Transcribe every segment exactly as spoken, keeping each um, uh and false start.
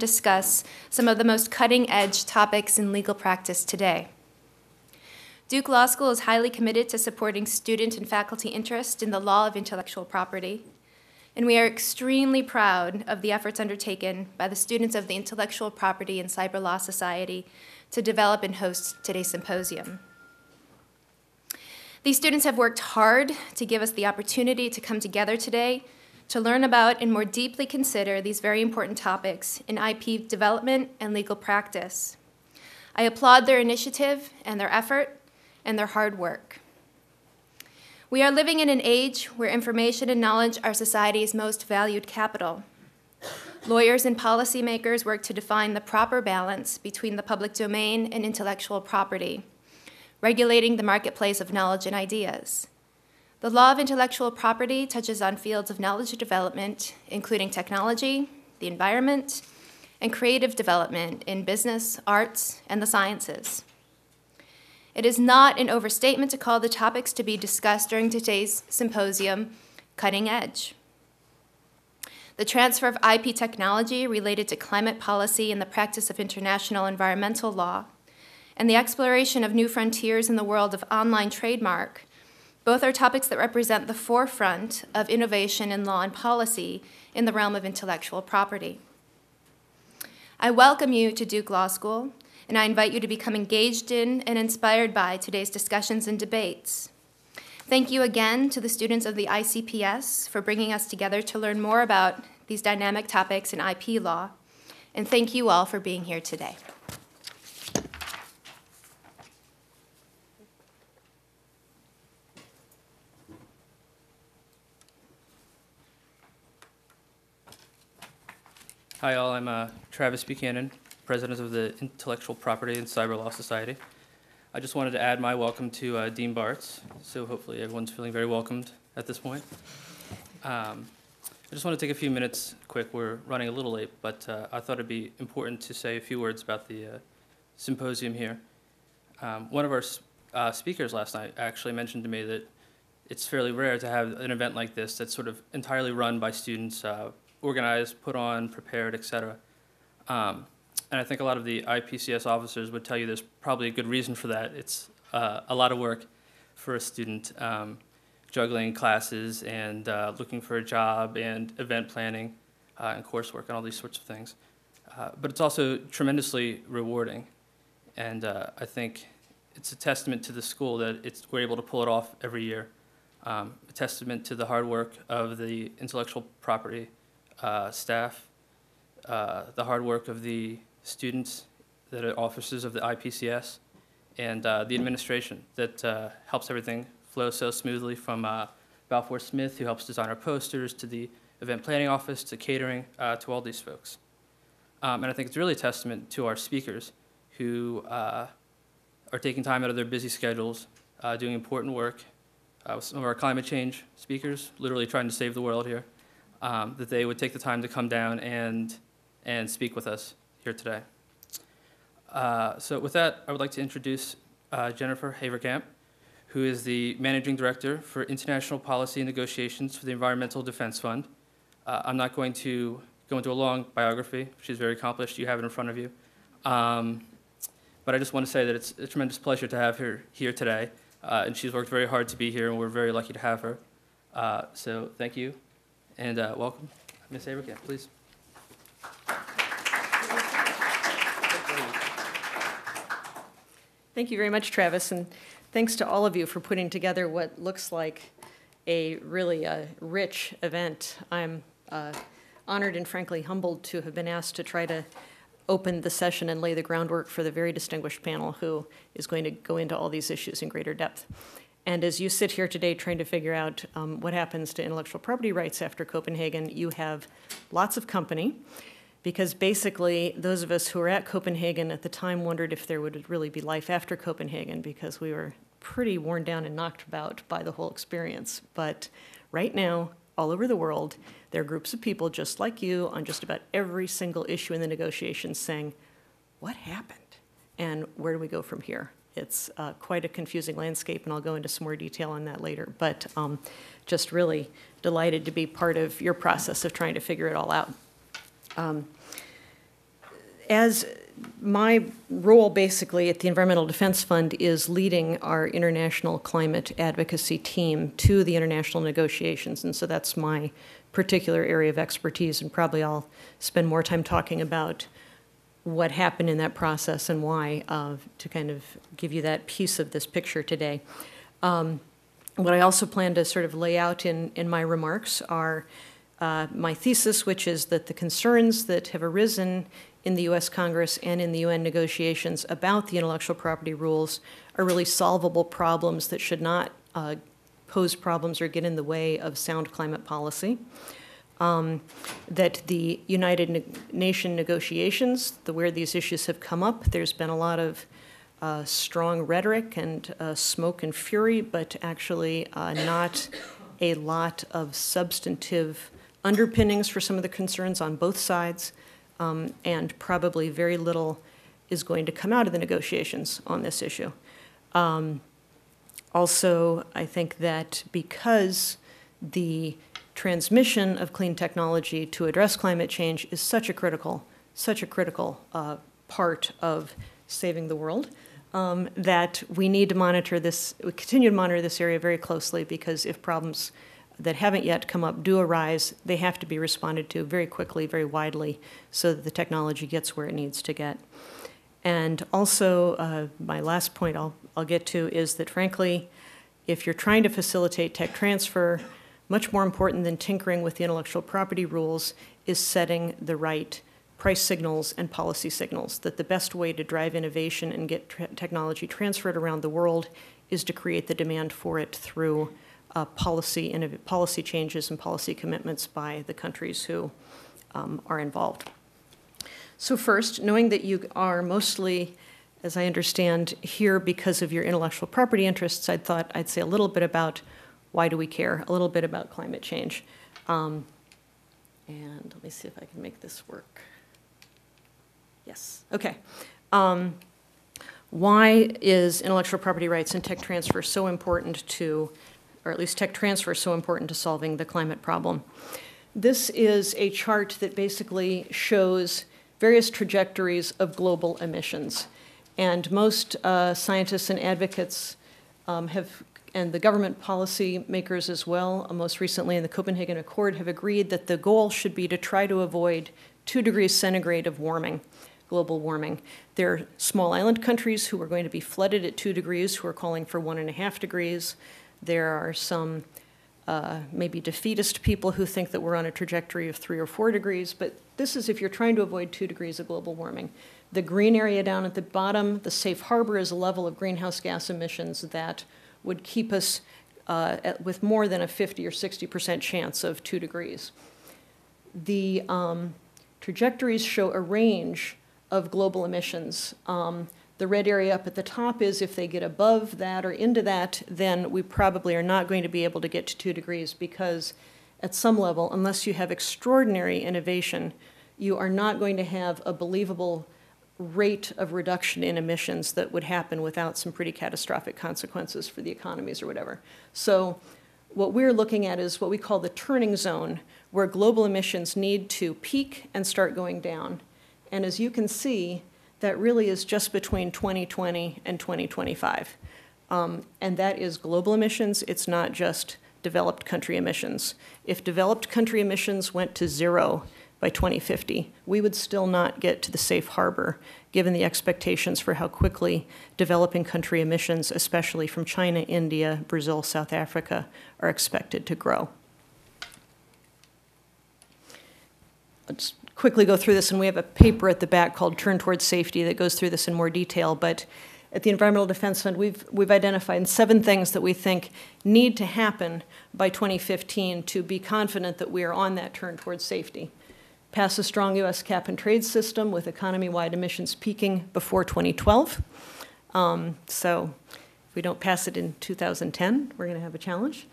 and discuss some of the most cutting-edge topics in legal practice today. Duke Law School is highly committed to supporting student and faculty interest in the law of intellectual property, and we are extremely proud of the efforts undertaken by the students of the Intellectual Property and Cyber Law Society to develop and host today's symposium. These students have worked hard to give us the opportunity to come together today to learn about and more deeply consider these very important topics in I P development and legal practice. I applaud their initiative and their effort and their hard work. We are living in an age where information and knowledge are society's most valued capital. Lawyers and policymakers work to define the proper balance between the public domain and intellectual property, regulating the marketplace of knowledge and ideas. The law of intellectual property touches on fields of knowledge development, including technology, the environment, and creative development in business, arts, and the sciences. It is not an overstatement to call the topics to be discussed during today's symposium cutting edge. The transfer of I P technology related to climate policy and the practice of international environmental law, and the exploration of new frontiers in the world of online trademark, both are topics that represent the forefront of innovation in law and policy in the realm of intellectual property. I welcome you to Duke Law School, and I invite you to become engaged in and inspired by today's discussions and debates. Thank you again to the students of the I C P S for bringing us together to learn more about these dynamic topics in I P law, and thank you all for being here today. Hi all, I'm uh, Travis Buchanan, President of the Intellectual Property and Cyber Law Society. I just wanted to add my welcome to uh, Dean Bartz, so hopefully everyone's feeling very welcomed at this point. Um, I just want to take a few minutes quick. We're running a little late, but uh, I thought it'd be important to say a few words about the uh, symposium here. Um, one of our uh, speakers last night actually mentioned to me that it's fairly rare to have an event like this that's sort of entirely run by students, uh, organized, put on, prepared, et cetera. Um, and I think a lot of the I P C S officers would tell you there's probably a good reason for that. It's uh, a lot of work for a student, um, juggling classes and uh, looking for a job and event planning uh, and coursework and all these sorts of things. Uh, but it's also tremendously rewarding. And uh, I think it's a testament to the school that it's, we're able to pull it off every year, um, a testament to the hard work of the intellectual property Uh, staff, uh, the hard work of the students that are officers of the I P C S, and uh, the administration that uh, helps everything flow so smoothly, from uh, Balfour Smith, who helps design our posters, to the event planning office, to catering, uh, to all these folks. Um, and I think it's really a testament to our speakers who uh, are taking time out of their busy schedules, uh, doing important work. Uh, with some of our climate change speakers, literally trying to save the world here. Um, that they would take the time to come down and, and speak with us here today. Uh, so with that, I would like to introduce uh, Jennifer Haverkamp, who is the Managing Director for International Policy and Negotiations for the Environmental Defense Fund. Uh, I'm not going to go into a long biography. She's very accomplished. You have it in front of you. Um, but I just want to say that it's a tremendous pleasure to have her here today. Uh, and she's worked very hard to be here, and we're very lucky to have her. Uh, so thank you. And uh, welcome, Miz Haverkamp, please. Thank you very much, Travis, and thanks to all of you for putting together what looks like a really uh, rich event. I'm uh, honored and frankly humbled to have been asked to try to open the session and lay the groundwork for the very distinguished panel who is going to go into all these issues in greater depth. And as you sit here today trying to figure out um, what happens to intellectual property rights after Copenhagen, you have lots of company, because basically those of us who were at Copenhagen at the time wondered if there would really be life after Copenhagen, because we were pretty worn down and knocked about by the whole experience. But right now, all over the world, there are groups of people just like you on just about every single issue in the negotiations saying, what happened and where do we go from here? It's uh, quite a confusing landscape, and I'll go into some more detail on that later, but um, just really delighted to be part of your process of trying to figure it all out. Um, as my role basically at the Environmental Defense Fund is leading our international climate advocacy team to the international negotiations, and so that's my particular area of expertise, and probably I'll spend more time talking about what happened in that process and why uh, to kind of give you that piece of this picture today. Um, what I also plan to sort of lay out in, in my remarks are uh, my thesis, which is that the concerns that have arisen in the U S Congress and in the U N negotiations about the intellectual property rules are really solvable problems that should not uh, pose problems or get in the way of sound climate policy. Um, that the United ne- Nations negotiations, the, where these issues have come up, there's been a lot of uh, strong rhetoric and uh, smoke and fury, but actually uh, not a lot of substantive underpinnings for some of the concerns on both sides, um, and probably very little is going to come out of the negotiations on this issue. Um, also, I think that because the transmission of clean technology to address climate change is such a critical, such a critical uh, part of saving the world, um, that we need to monitor this, we continue to monitor this area very closely, because if problems that haven't yet come up do arise, they have to be responded to very quickly, very widely, so that the technology gets where it needs to get. And also, uh, my last point I'll, I'll get to is that, frankly, if you're trying to facilitate tech transfer, much more important than tinkering with the intellectual property rules is setting the right price signals and policy signals, that the best way to drive innovation and get tra- technology transferred around the world is to create the demand for it through uh, policy, innov- policy changes and policy commitments by the countries who um, are involved. So first, knowing that you are mostly, as I understand, here because of your intellectual property interests, I thought I'd say a little bit about why do we care? A little bit about climate change. Um, and let me see if I can make this work. Yes, okay. Um, why is intellectual property rights and tech transfer so important to, or at least tech transfer so important to solving the climate problem? This is a chart that basically shows various trajectories of global emissions. And most uh, scientists and advocates um, have and the government policy makers as well, most recently in the Copenhagen Accord, have agreed that the goal should be to try to avoid two degrees centigrade of warming, global warming. There are small island countries who are going to be flooded at two degrees who are calling for one and a half degrees. There are some uh, maybe defeatist people who think that we're on a trajectory of three or four degrees, but this is if you're trying to avoid two degrees of global warming. The green area down at the bottom, the safe harbor, is a level of greenhouse gas emissions that would keep us uh, at, with more than a fifty or sixty percent chance of two degrees. The um, trajectories show a range of global emissions. Um, the red area up at the top is if they get above that or into that, then we probably are not going to be able to get to two degrees because at some level, unless you have extraordinary innovation, you are not going to have a believable rate of reduction in emissions that would happen without some pretty catastrophic consequences for the economies or whatever. So what we're looking at is what we call the turning zone, where global emissions need to peak and start going down. And as you can see, that really is just between twenty twenty and twenty twenty-five. Um, and that is global emissions. It's not just developed country emissions. If developed country emissions went to zero by twenty fifty, we would still not get to the safe harbor, given the expectations for how quickly developing country emissions, especially from China, India, Brazil, South Africa, are expected to grow. Let's quickly go through this, and we have a paper at the back called Turn Towards Safety that goes through this in more detail, but at the Environmental Defense Fund, we've, we've identified seven things that we think need to happen by twenty fifteen to be confident that we are on that turn towards safety. Pass a strong U S cap and trade system with economy-wide emissions peaking before twenty twelve. Um, so if we don't pass it in two thousand ten, we're going to have a challenge.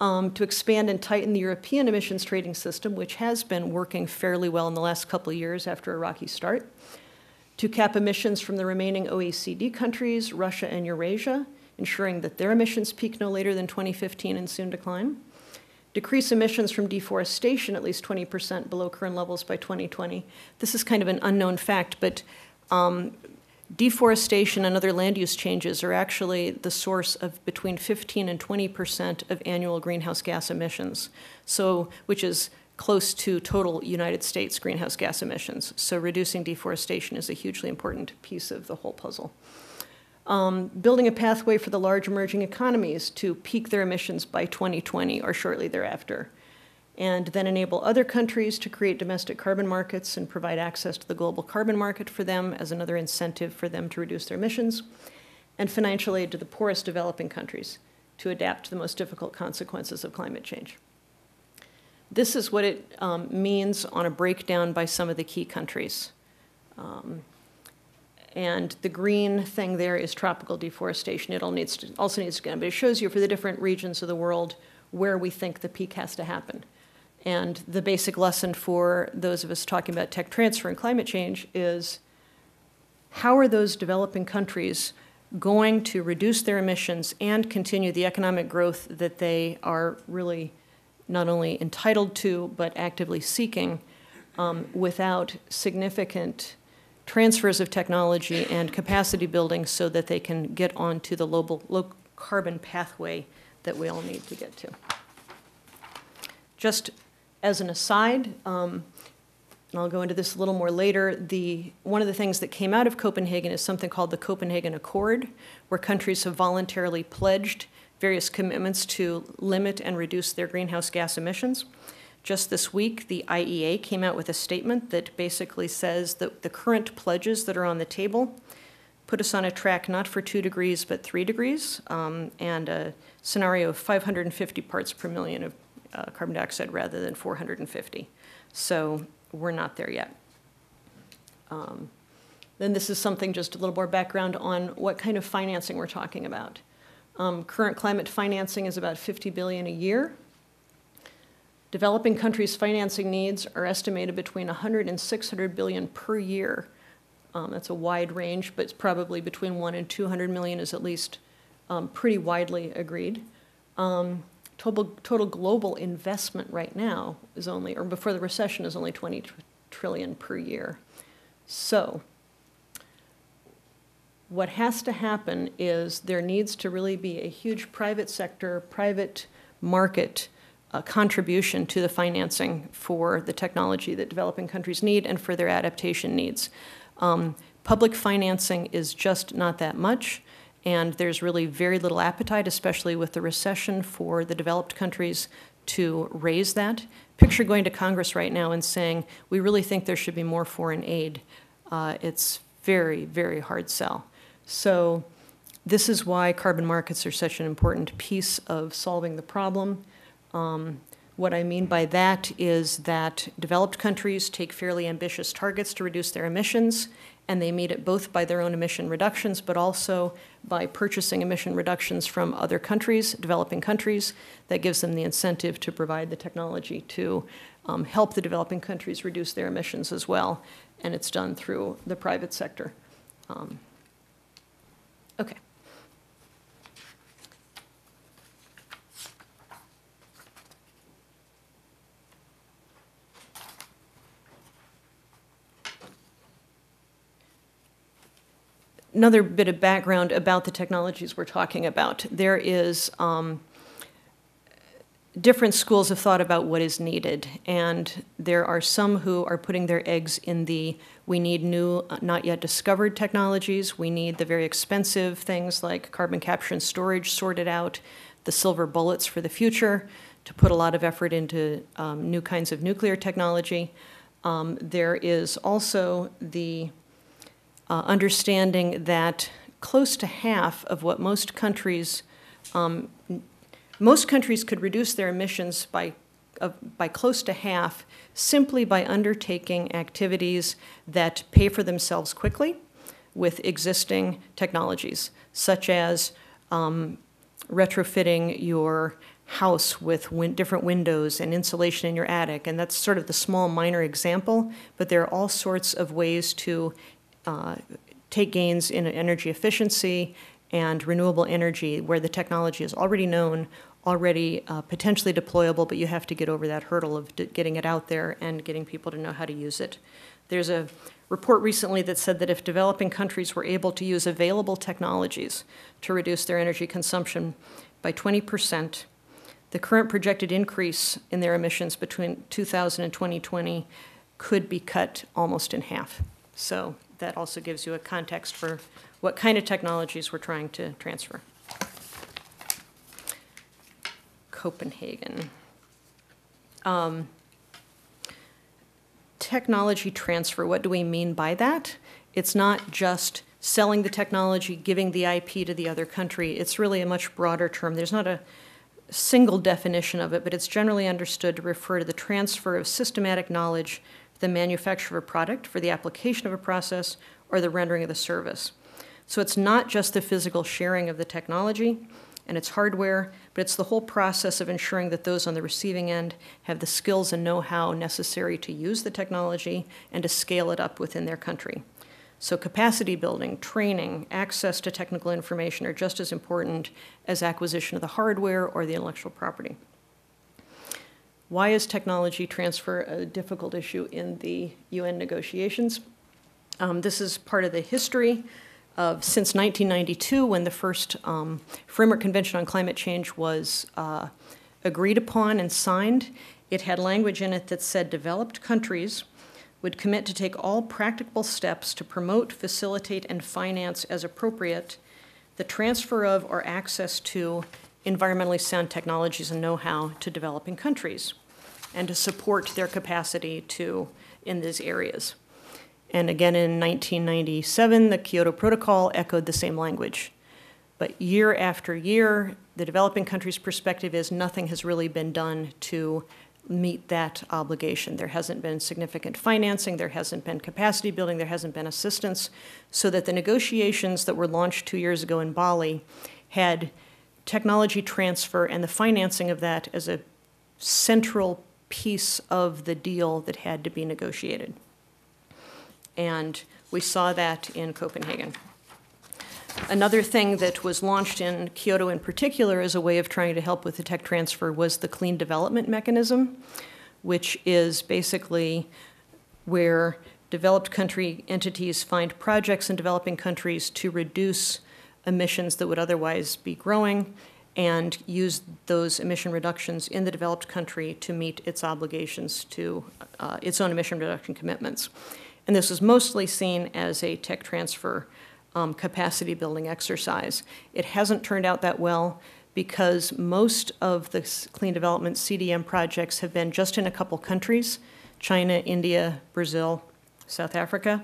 Um, to expand and tighten the European emissions trading system, which has been working fairly well in the last couple of years after a rocky start. To cap emissions from the remaining O E C D countries, Russia and Eurasia, ensuring that their emissions peak no later than twenty fifteen and soon decline. decrease emissions from deforestation at least twenty percent below current levels by twenty twenty. This is kind of an unknown fact, but um, deforestation and other land use changes are actually the source of between fifteen and twenty percent of annual greenhouse gas emissions, so, which is close to total United States greenhouse gas emissions. So reducing deforestation is a hugely important piece of the whole puzzle. Um, building a pathway for the large emerging economies to peak their emissions by twenty twenty or shortly thereafter, and then enable other countries to create domestic carbon markets and provide access to the global carbon market for them as another incentive for them to reduce their emissions, and financial aid to the poorest developing countries to adapt to the most difficult consequences of climate change. This is what it um, means on a breakdown by some of the key countries. Um, And the green thing there is tropical deforestation. It all needs to, also needs to go, but it shows you for the different regions of the world where we think the peak has to happen. And the basic lesson for those of us talking about tech transfer and climate change is, how are those developing countries going to reduce their emissions and continue the economic growth that they are really not only entitled to, but actively seeking um, without significant transfers of technology and capacity building so that they can get onto the global low-carbon pathway that we all need to get to. Just as an aside, um, and I'll go into this a little more later, the, one of the things that came out of Copenhagen is something called the Copenhagen Accord, where countries have voluntarily pledged various commitments to limit and reduce their greenhouse gas emissions. Just this week, the I E A came out with a statement that basically says that the current pledges that are on the table put us on a track not for two degrees, but three degrees, um, and a scenario of five hundred fifty parts per million of uh, carbon dioxide rather than four hundred fifty. So we're not there yet. Um, then this is something, just a little more background on what kind of financing we're talking about. Um, current climate financing is about fifty billion dollars a year. Developing countries' financing needs are estimated between one hundred and six hundred billion per year. Um, that's a wide range, but it's probably between one and two hundred million is at least um, pretty widely agreed. Um, total, total global investment right now is only, or before the recession, is only twenty trillion per year. So what has to happen is there needs to really be a huge private sector, private market a contribution to the financing for the technology that developing countries need and for their adaptation needs. Um, public financing is just not that much, and there's really very little appetite, especially with the recession, for the developed countries to raise that. Picture going to Congress right now and saying, we really think there should be more foreign aid. Uh, it's very, very hard sell. So this is why carbon markets are such an important piece of solving the problem. Um, what I mean by that is that developed countries take fairly ambitious targets to reduce their emissions, and they meet it both by their own emission reductions, but also by purchasing emission reductions from other countries, developing countries. That gives them the incentive to provide the technology to um, help the developing countries reduce their emissions as well, and it's done through the private sector. Um, okay. Another bit of background about the technologies we're talking about. There is um, different schools of thought about what is needed, and there are some who are putting their eggs in the, we need new, not yet discovered technologies, we need the very expensive things like carbon capture and storage sorted out, the silver bullets for the future, to put a lot of effort into um, new kinds of nuclear technology. Um, there is also the Uh, understanding that close to half of what most countries, um, most countries could reduce their emissions by, uh, by close to half simply by undertaking activities that pay for themselves quickly with existing technologies, such as um, retrofitting your house with win- different windows and insulation in your attic. And that's sort of the small minor example, but there are all sorts of ways to Uh, take gains in energy efficiency and renewable energy where the technology is already known, already uh, potentially deployable, but you have to get over that hurdle of getting it out there and getting people to know how to use it. There's a report recently that said that if developing countries were able to use available technologies to reduce their energy consumption by twenty percent, the current projected increase in their emissions between two thousand and twenty twenty could be cut almost in half. So that also gives you a context for what kind of technologies we're trying to transfer. Copenhagen. Um, technology transfer, what do we mean by that? It's not just selling the technology, giving the I P to the other country. It's really a much broader term. There's not a single definition of it, but it's generally understood to refer to the transfer of systematic knowledge, the manufacture of a product, for the application of a process, or the rendering of the service. So it's not just the physical sharing of the technology and its hardware, but it's the whole process of ensuring that those on the receiving end have the skills and know-how necessary to use the technology and to scale it up within their country. So capacity building, training, access to technical information are just as important as acquisition of the hardware or the intellectual property. Why is technology transfer a difficult issue in the U N negotiations? Um, this is part of the history of since nineteen ninety-two, when the first um, Framework Convention on Climate Change was uh, agreed upon and signed. It had language in it that said developed countries would commit to take all practicable steps to promote, facilitate, and finance as appropriate the transfer of or access to environmentally sound technologies and know-how to developing countries and to support their capacity to in these areas. And again, in nineteen ninety-seven, the Kyoto Protocol echoed the same language. But year after year, the developing countries' perspective is nothing has really been done to meet that obligation. There hasn't been significant financing, there hasn't been capacity building, there hasn't been assistance, so that the negotiations that were launched two years ago in Bali had technology transfer and the financing of that as a central piece of the deal that had to be negotiated. And we saw that in Copenhagen. Another thing that was launched in Kyoto in particular as a way of trying to help with the tech transfer was the Clean Development Mechanism, which is basically where developed country entities find projects in developing countries to reduce emissions that would otherwise be growing and use those emission reductions in the developed country to meet its obligations to uh, its own emission reduction commitments. And this was mostly seen as a tech transfer Um, capacity building exercise. It hasn't turned out that well because most of the clean development C D M projects have been just in a couple countries, China, India, Brazil, South Africa,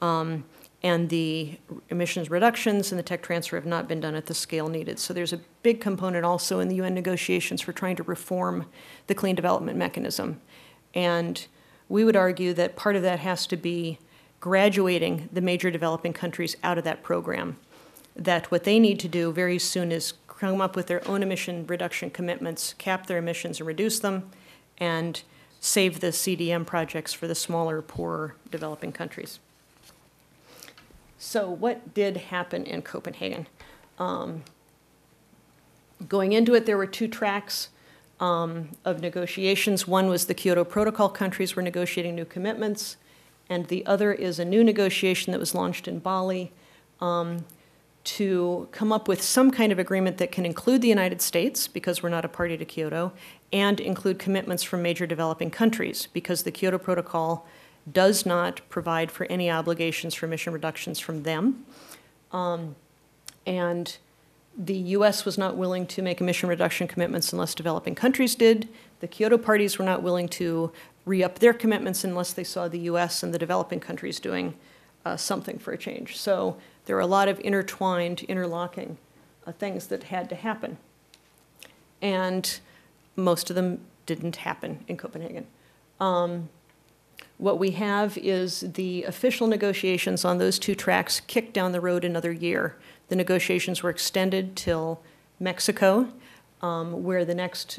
um, and the emissions reductions and the tech transfer have not been done at the scale needed. So there's a big component also in the U N negotiations for trying to reform the clean development mechanism. And we would argue that part of that has to be graduating the major developing countries out of that program, that what they need to do very soon is come up with their own emission reduction commitments, cap their emissions and reduce them, and save the C D M projects for the smaller, poorer developing countries. So what did happen in Copenhagen? Um, going into it, there were two tracks um, of negotiations. One was the Kyoto Protocol countries were negotiating new commitments, and the other is a new negotiation that was launched in Bali um, to come up with some kind of agreement that can include the United States, because we're not a party to Kyoto, and include commitments from major developing countries, because the Kyoto Protocol does not provide for any obligations for emission reductions from them. Um, and the U S was not willing to make emission reduction commitments unless developing countries did. The Kyoto parties were not willing to re-up their commitments unless they saw the U S and the developing countries doing uh, something for a change. So there were a lot of intertwined, interlocking uh, things that had to happen. And most of them didn't happen in Copenhagen. Um, what we have is the official negotiations on those two tracks kicked down the road another year. The negotiations were extended till Mexico, um, where the next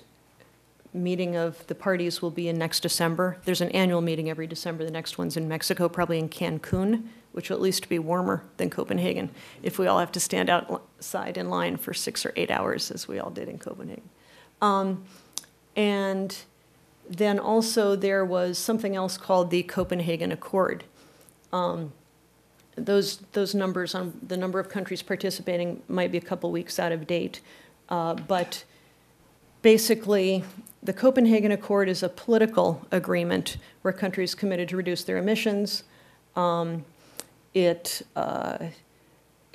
meeting of the parties will be in next December. There's an annual meeting every December. The next one's in Mexico, probably in Cancun, which will at least be warmer than Copenhagen if we all have to stand outside in line for six or eight hours as we all did in Copenhagen. Um, and then also there was something else called the Copenhagen Accord. Um, those, those numbers on the number of countries participating might be a couple weeks out of date. Uh, but basically, the Copenhagen Accord is a political agreement where countries committed to reduce their emissions. Um, it uh,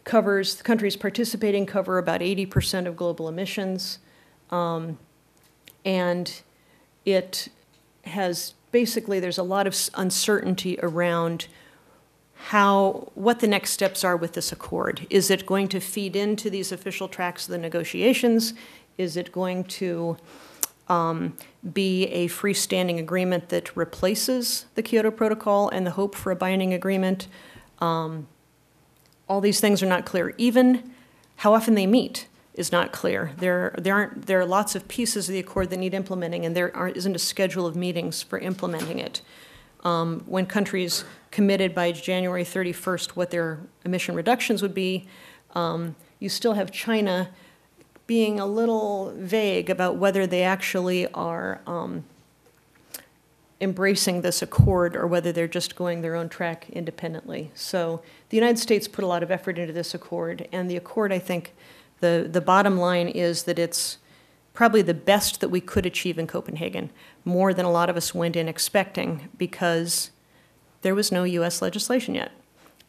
covers, the countries participating cover about eighty percent of global emissions. Um, and it has, basically, there's a lot of uncertainty around how, what the next steps are with this accord. Is it going to feed into these official tracks of the negotiations? Is it going to um, be a freestanding agreement that replaces the Kyoto Protocol and the hope for a binding agreement? Um, all these things are not clear. Even how often they meet is not clear. There, there, aren't, there are lots of pieces of the accord that need implementing, and there aren't, isn't a schedule of meetings for implementing it. Um, when countries committed by January thirty-first what their emission reductions would be, um, you still have China being a little vague about whether they actually are um, embracing this accord or whether they're just going their own track independently. So the United States put a lot of effort into this accord, and the accord, I think, the, the bottom line is that it's probably the best that we could achieve in Copenhagen, more than a lot of us went in expecting, because there was no U S legislation yet.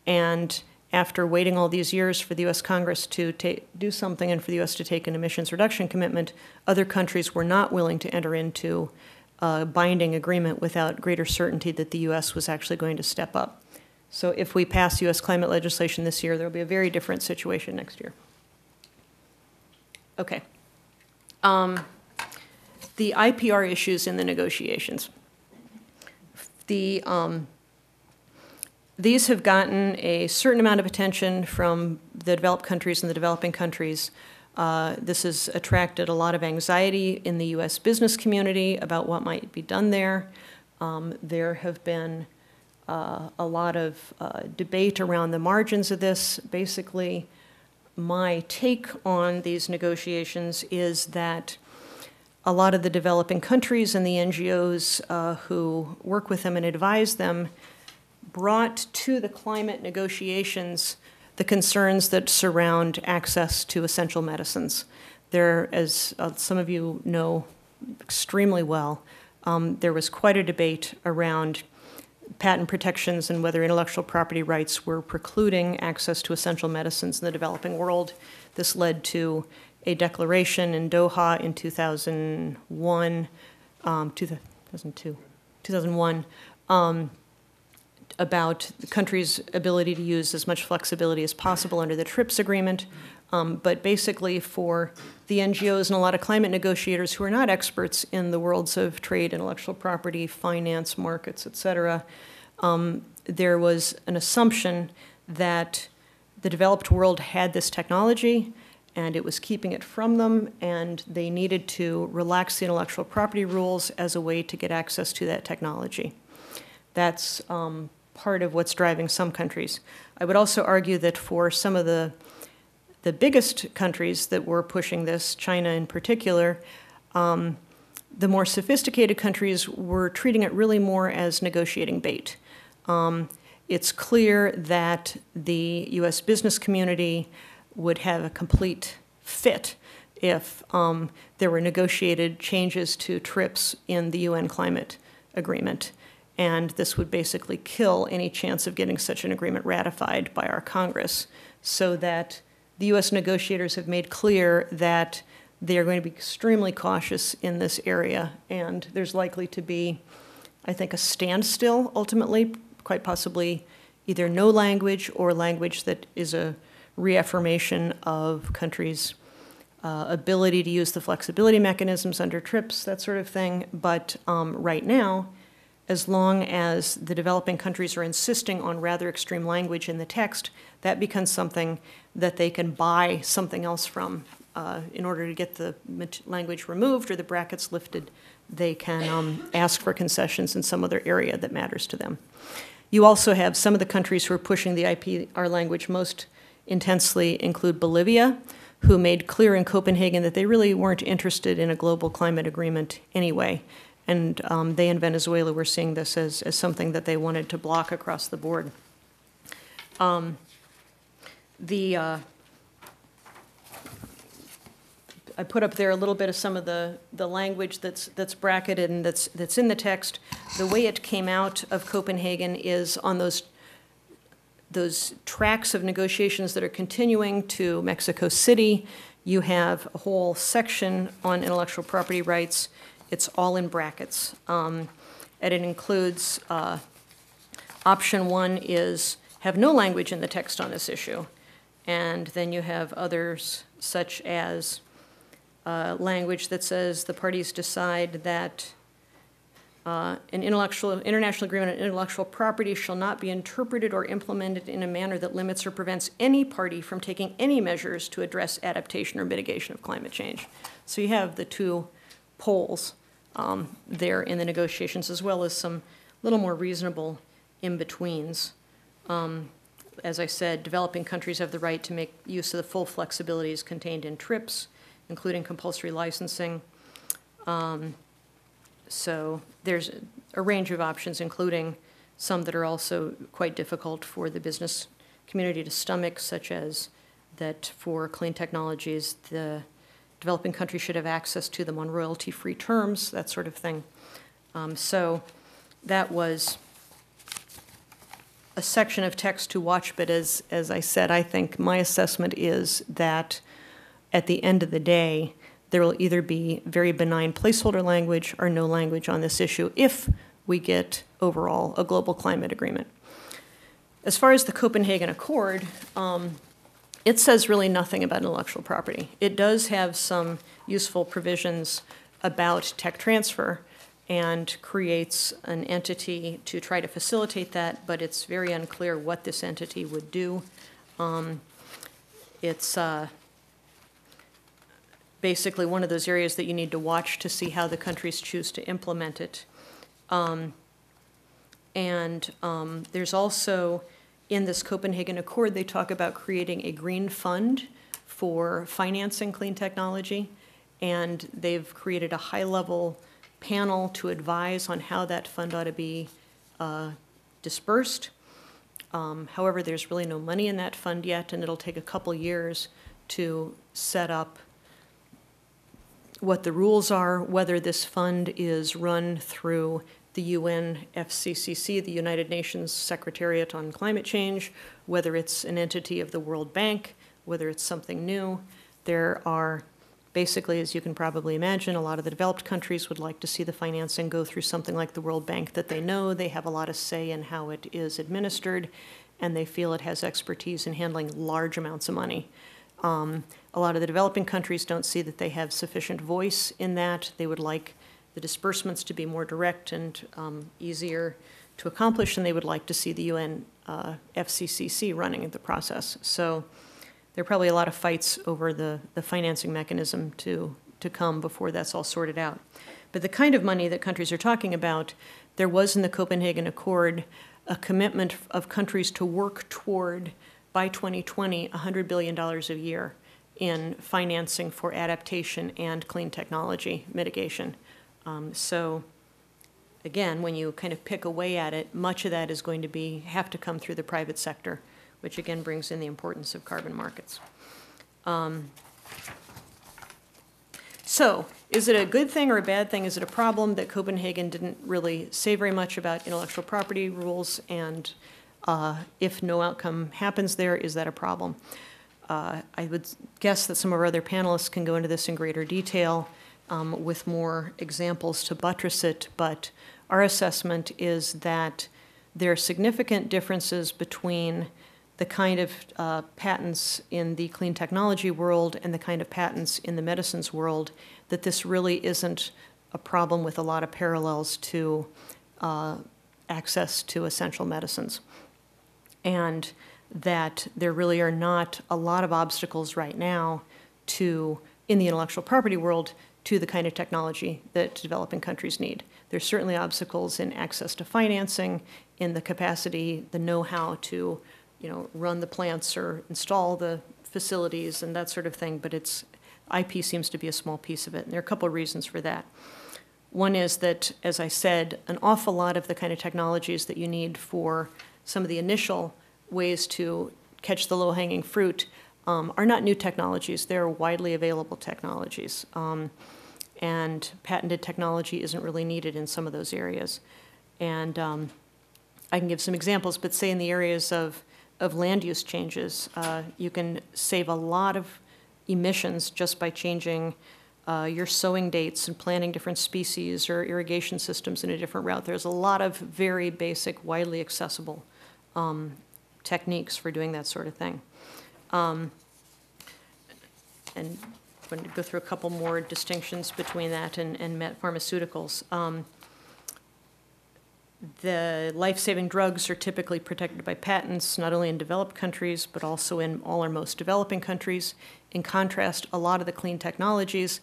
And after waiting all these years for the U S Congress to do something and for the U S to take an emissions reduction commitment, other countries were not willing to enter into a binding agreement without greater certainty that the U S was actually going to step up. So if we pass U S climate legislation this year, there will be a very different situation next year. Okay. Um, the I P R issues in the negotiations. The, um, these have gotten a certain amount of attention from the developed countries and the developing countries. Uh, this has attracted a lot of anxiety in the U S business community about what might be done there. Um, there have been uh, a lot of uh, debate around the margins of this. Basically, my take on these negotiations is that a lot of the developing countries and the N G Os uh, who work with them and advise them brought to the climate negotiations the concerns that surround access to essential medicines. There, as uh, some of you know extremely well, um, there was quite a debate around patent protections and whether intellectual property rights were precluding access to essential medicines in the developing world. This led to a declaration in Doha in two thousand one, um, two thousand two, two thousand one, um, about the country's ability to use as much flexibility as possible under the TRIPS agreement. Um, but basically for the N G Os and a lot of climate negotiators who are not experts in the worlds of trade, intellectual property, finance, markets, et cetera, um, there was an assumption that the developed world had this technology and it was keeping it from them, and they needed to relax the intellectual property rules as a way to get access to that technology. That's um, part of what's driving some countries. I would also argue that for some of the The biggest countries that were pushing this, China in particular, um, the more sophisticated countries were treating it really more as negotiating bait. Um, it's clear that the U S business community would have a complete fit if um, there were negotiated changes to TRIPS in the U N climate agreement. And this would basically kill any chance of getting such an agreement ratified by our Congress, so that the U S negotiators have made clear that they are going to be extremely cautious in this area, and there's likely to be, I think, a standstill ultimately, quite possibly either no language or language that is a reaffirmation of countries' uh, ability to use the flexibility mechanisms under TRIPS, that sort of thing. But um, right now, as long as the developing countries are insisting on rather extreme language in the text, that becomes something that they can buy something else from. Uh, in order to get the language removed or the brackets lifted, they can um, ask for concessions in some other area that matters to them. You also have some of the countries who are pushing the I P R language most intensely include Bolivia, who made clear in Copenhagen that they really weren't interested in a global climate agreement anyway. And um, they in Venezuela were seeing this as, as something that they wanted to block across the board. Um, the, uh, I put up there a little bit of some of the, the language that's, that's bracketed and that's, that's in the text. The way it came out of Copenhagen is on those, those tracks of negotiations that are continuing to Mexico City. You have a whole section on intellectual property rights. It's all in brackets. Um, and it includes, uh, option one is have no language in the text on this issue. And then you have others such as uh, language that says the parties decide that uh, an intellectual, international agreement on intellectual property shall not be interpreted or implemented in a manner that limits or prevents any party from taking any measures to address adaptation or mitigation of climate change. So you have the two poles Um, there in the negotiations, as well as some little more reasonable in-betweens. Um, as I said, developing countries have the right to make use of the full flexibilities contained in TRIPS, including compulsory licensing. Um, so there's a range of options, including some that are also quite difficult for the business community to stomach, such as that for clean technologies, the developing countries should have access to them on royalty-free terms, that sort of thing. Um, so that was a section of text to watch, but as, as I said, I think my assessment is that at the end of the day, there will either be very benign placeholder language or no language on this issue if we get overall a global climate agreement. As far as the Copenhagen Accord, um, it says really nothing about intellectual property. It does have some useful provisions about tech transfer and creates an entity to try to facilitate that, but it's very unclear what this entity would do. Um, it's uh, basically one of those areas that you need to watch to see how the countries choose to implement it. Um, and um, there's also, in this Copenhagen Accord, they talk about creating a green fund for financing clean technology, and they've created a high-level panel to advise on how that fund ought to be uh, dispersed. Um, however, there's really no money in that fund yet, and it'll take a couple years to set up what the rules are, whether this fund is run through the U N F C C C, the United Nations Secretariat on Climate Change, whether it's an entity of the World Bank, whether it's something new. There are basically, as you can probably imagine, a lot of the developed countries would like to see the financing go through something like the World Bank that they know. They have a lot of say in how it is administered, and they feel it has expertise in handling large amounts of money. Um, a lot of the developing countries don't see that they have sufficient voice in that. They would like the disbursements to be more direct and um, easier to accomplish, and they would like to see the U N uh, F C C C running the process. So there are probably a lot of fights over the, the financing mechanism to, to come before that's all sorted out. But the kind of money that countries are talking about, there was in the Copenhagen Accord a commitment of countries to work toward, by twenty twenty, one hundred billion dollars a year in financing for adaptation and clean technology mitigation. Um, so, again, when you kind of pick away at it, much of that is going to be, have to come through the private sector, which again brings in the importance of carbon markets. Um, so, is it a good thing or a bad thing? Is it a problem that Copenhagen didn't really say very much about intellectual property rules, and uh, if no outcome happens there, is that a problem? Uh, I would guess that some of our other panelists can go into this in greater detail, Um, with more examples to buttress it, but our assessment is that there are significant differences between the kind of uh, patents in the clean technology world and the kind of patents in the medicines world, that this really isn't a problem with a lot of parallels to uh, access to essential medicines, and that there really are not a lot of obstacles right now to, in the intellectual property world, to the kind of technology that developing countries need. There's certainly obstacles in access to financing, in the capacity, the know-how to, you know, run the plants or install the facilities and that sort of thing, but it's I P seems to be a small piece of it, and there are a couple of reasons for that. One is that, as I said, an awful lot of the kind of technologies that you need for some of the initial ways to catch the low-hanging fruit um, are not new technologies. They're widely available technologies, um, and patented technology isn't really needed in some of those areas. And um, I can give some examples, but say in the areas of, of land use changes, uh, you can save a lot of emissions just by changing uh, your sowing dates and planting different species or irrigation systems in a different route. There's a lot of very basic, widely accessible um, techniques for doing that sort of thing. Um, and I'm going to go through a couple more distinctions between that and, and pharmaceuticals. Um, The life-saving drugs are typically protected by patents, not only in developed countries, but also in all or most developing countries. In contrast, a lot of the clean technologies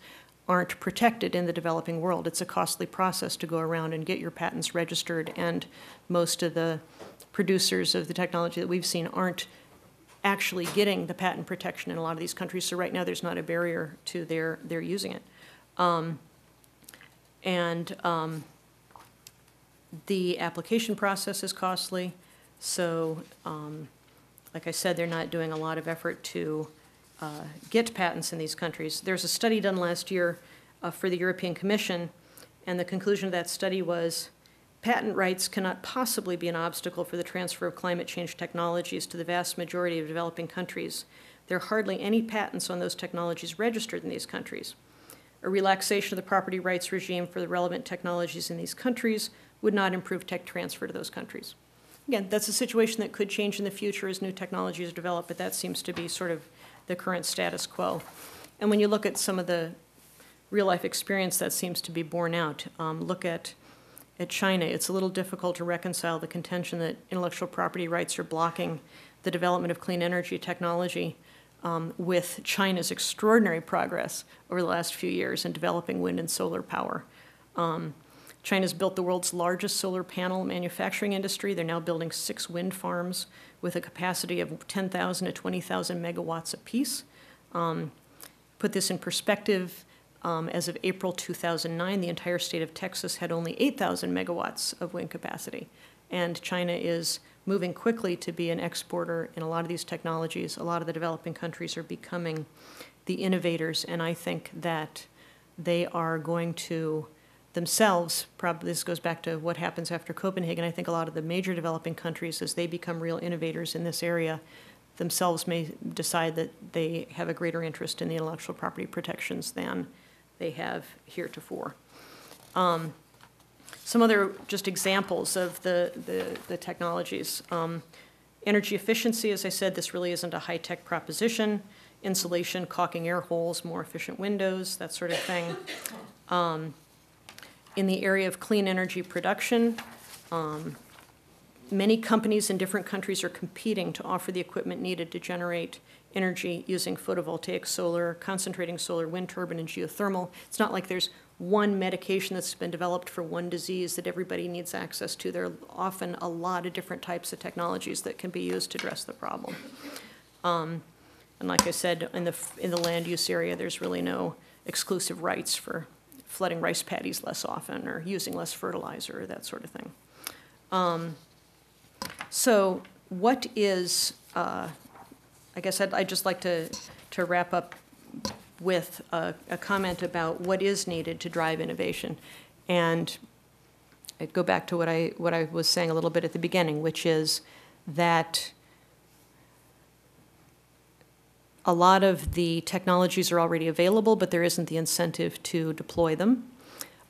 aren't protected in the developing world. It's a costly process to go around and get your patents registered, and most of the producers of the technology that we've seen aren't actually getting the patent protection in a lot of these countries, so right now there's not a barrier to their, their using it. Um, and... Um, The application process is costly, so um, like I said, they're not doing a lot of effort to uh, get patents in these countries. There's a study done last year uh, for the European Commission, and the conclusion of that study was patent rights cannot possibly be an obstacle for the transfer of climate change technologies to the vast majority of developing countries. There are hardly any patents on those technologies registered in these countries. A relaxation of the property rights regime for the relevant technologies in these countries would not improve tech transfer to those countries. Again, that's a situation that could change in the future as new technologies develop, but that seems to be sort of the current status quo. And when you look at some of the real-life experience, that seems to be borne out. Um, look at, at China. It's a little difficult to reconcile the contention that intellectual property rights are blocking the development of clean energy technology um, with China's extraordinary progress over the last few years in developing wind and solar power. Um, China's built the world's largest solar panel manufacturing industry. They're now building six wind farms with a capacity of ten thousand to twenty thousand megawatts apiece. Um, put this in perspective, um, as of April two thousand nine, the entire state of Texas had only eight thousand megawatts of wind capacity. And China is moving quickly to be an exporter in a lot of these technologies. A lot of the developing countries are becoming the innovators, and I think that they are going to themselves, probably this goes back to what happens after Copenhagen. I think a lot of the major developing countries, as they become real innovators in this area, themselves may decide that they have a greater interest in the intellectual property protections than they have heretofore. Um, some other just examples of the, the, the technologies. Um, energy efficiency, as I said, this really isn't a high-tech proposition. Insulation, caulking air holes, more efficient windows, that sort of thing. Um, In the area of clean energy production, um, many companies in different countries are competing to offer the equipment needed to generate energy using photovoltaic solar, concentrating solar, wind turbine, and geothermal. It's not like there's one medication that's been developed for one disease that everybody needs access to. There are often a lot of different types of technologies that can be used to address the problem. Um, and like I said, in the, in the land use area, there's really no exclusive rights for flooding rice paddies less often or using less fertilizer or that sort of thing. Um, so what is, uh, I guess I'd, I'd just like to, to wrap up with a, a comment about what is needed to drive innovation. And I'd go back to what I, what I was saying a little bit at the beginning, which is that a lot of the technologies are already available, but there isn't the incentive to deploy them.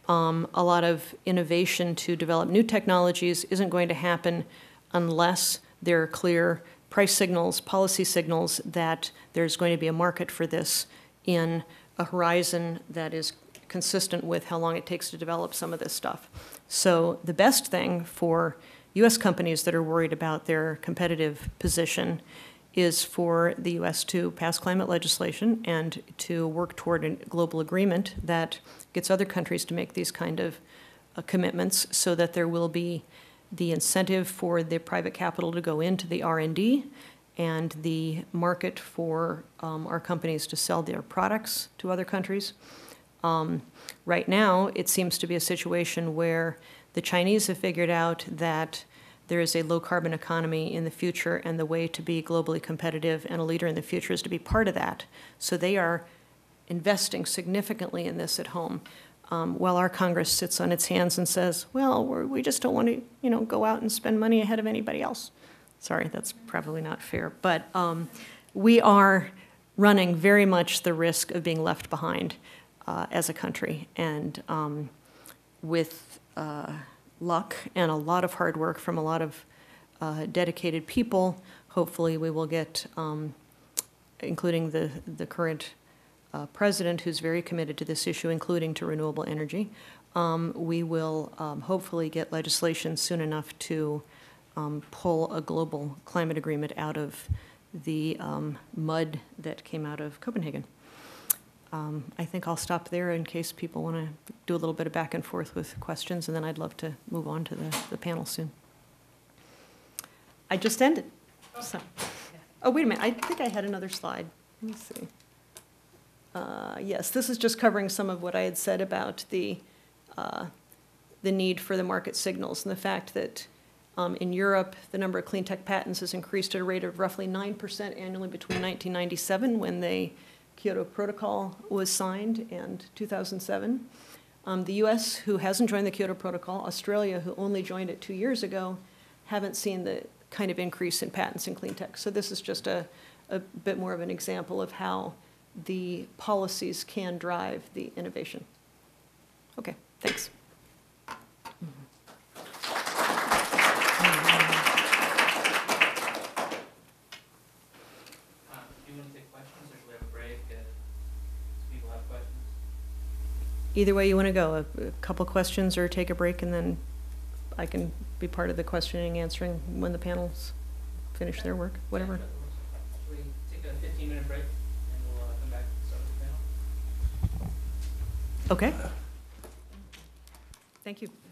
Um, a lot of innovation to develop new technologies isn't going to happen unless there are clear price signals, policy signals that there's going to be a market for this in a horizon that is consistent with how long it takes to develop some of this stuff. So the best thing for U S companies that are worried about their competitive position is for the U S to pass climate legislation and to work toward a global agreement that gets other countries to make these kind of uh, commitments, so that there will be the incentive for the private capital to go into the R and D and the market for um, our companies to sell their products to other countries. Um, right now, it seems to be a situation where the Chinese have figured out that there is a low-carbon economy in the future, and the way to be globally competitive and a leader in the future is to be part of that. So they are investing significantly in this at home, um, while our Congress sits on its hands and says, well, we're, we just don't want to you know, go out and spend money ahead of anybody else. Sorry, that's probably not fair. But um, we are running very much the risk of being left behind uh, as a country. And um, with uh, luck and a lot of hard work from a lot of uh, dedicated people, hopefully we will get, um, including the, the current uh, president who's very committed to this issue, including to renewable energy, um, we will um, hopefully get legislation soon enough to um, pull a global climate agreement out of the um, mud that came out of Copenhagen. Um, I think I'll stop there in case people want to do a little bit of back and forth with questions, and then I'd love to move on to the, the panel soon. I just ended. So. Oh, wait a minute. I think I had another slide. Let me see. Uh, yes, this is just covering some of what I had said about the, uh, the need for the market signals and the fact that um, in Europe, the number of clean tech patents has increased at a rate of roughly nine percent annually between nineteen ninety-seven, when they Kyoto Protocol was signed, and two thousand seven. Um, the U S, who hasn't joined the Kyoto Protocol, Australia, who only joined it two years ago, haven't seen the kind of increase in patents in clean tech. So this is just a, a bit more of an example of how the policies can drive the innovation. Okay, thanks. Either way you want to go, a, a couple questions or take a break, and then I can be part of the questioning and answering when the panels finish their work, whatever. Should we take a fifteen minute break and we'll uh, come back and start with the panel? Okay. Thank you.